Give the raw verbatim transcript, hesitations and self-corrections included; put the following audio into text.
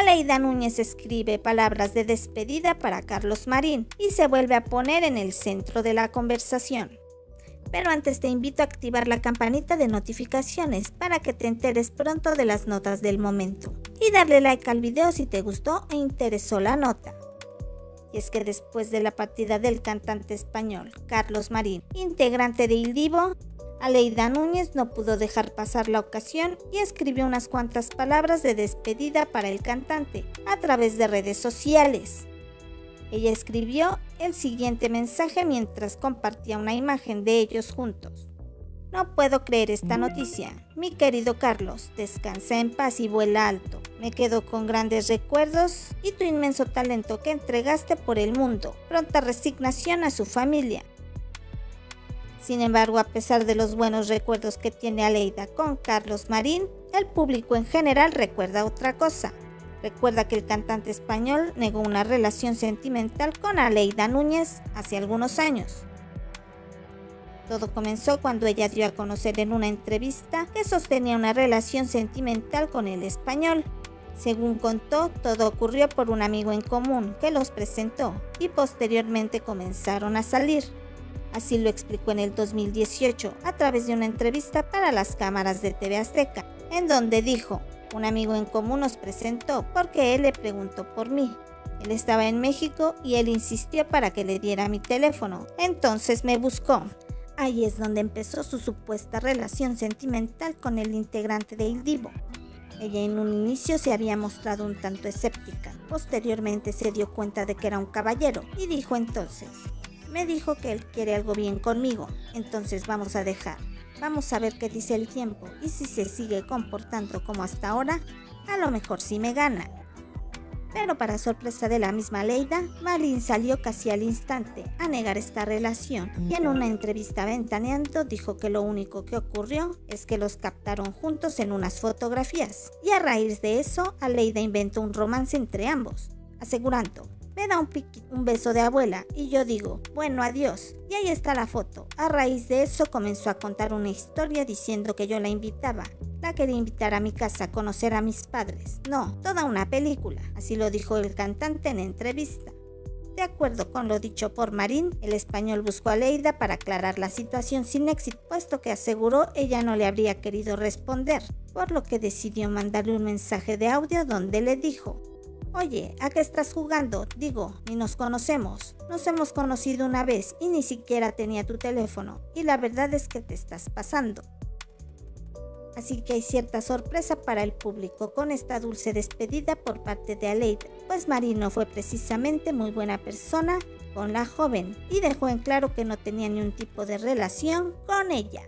Aleida Núñez escribe palabras de despedida para Carlos Marín y se vuelve a poner en el centro de la conversación. Pero antes te invito a activar la campanita de notificaciones para que te enteres pronto de las notas del momento. Y darle like al video si te gustó e interesó la nota. Y es que después de la partida del cantante español Carlos Marín, integrante de Il Divo, Aleida Núñez no pudo dejar pasar la ocasión y escribió unas cuantas palabras de despedida para el cantante a través de redes sociales. Ella escribió el siguiente mensaje mientras compartía una imagen de ellos juntos. No puedo creer esta noticia. Mi querido Carlos, descansa en paz y vuela alto. Me quedo con grandes recuerdos y tu inmenso talento que entregaste por el mundo. Pronta resignación a su familia. Sin embargo, a pesar de los buenos recuerdos que tiene Aleida con Carlos Marín, el público en general recuerda otra cosa. Recuerda que el cantante español negó una relación sentimental con Aleida Núñez hace algunos años. Todo comenzó cuando ella dio a conocer en una entrevista que sostenía una relación sentimental con el español. Según contó, todo ocurrió por un amigo en común que los presentó y posteriormente comenzaron a salir. Así lo explicó en el dos mil dieciocho a través de una entrevista para las cámaras de T V Azteca, en donde dijo: un amigo en común nos presentó porque él le preguntó por mí. Él estaba en México y él insistió para que le diera mi teléfono, entonces me buscó. Ahí es donde empezó su supuesta relación sentimental con el integrante de Il Divo. Ella en un inicio se había mostrado un tanto escéptica, posteriormente se dio cuenta de que era un caballero y dijo entonces: me dijo que él quiere algo bien conmigo, entonces vamos a dejar. Vamos a ver qué dice el tiempo y si se sigue comportando como hasta ahora, a lo mejor sí me gana. Pero para sorpresa de la misma Aleida, Marín salió casi al instante a negar esta relación y en una entrevista a Ventaneando dijo que lo único que ocurrió es que los captaron juntos en unas fotografías y a raíz de eso Aleida inventó un romance entre ambos, asegurando: me da un, un beso de abuela y yo digo, bueno, adiós. Y ahí está la foto. A raíz de eso comenzó a contar una historia diciendo que yo la invitaba. La quería invitar a mi casa a conocer a mis padres. No, toda una película. Así lo dijo el cantante en entrevista. De acuerdo con lo dicho por Marín, el español buscó a Aleida para aclarar la situación sin éxito, puesto que aseguró ella no le habría querido responder, por lo que decidió mandarle un mensaje de audio donde le dijo: oye, ¿a qué estás jugando? Digo, ni nos conocemos. Nos hemos conocido una vez y ni siquiera tenía tu teléfono. Y la verdad es que te estás pasando. Así que hay cierta sorpresa para el público con esta dulce despedida por parte de Aleida, pues Marín no fue precisamente muy buena persona con la joven y dejó en claro que no tenía ni un tipo de relación con ella.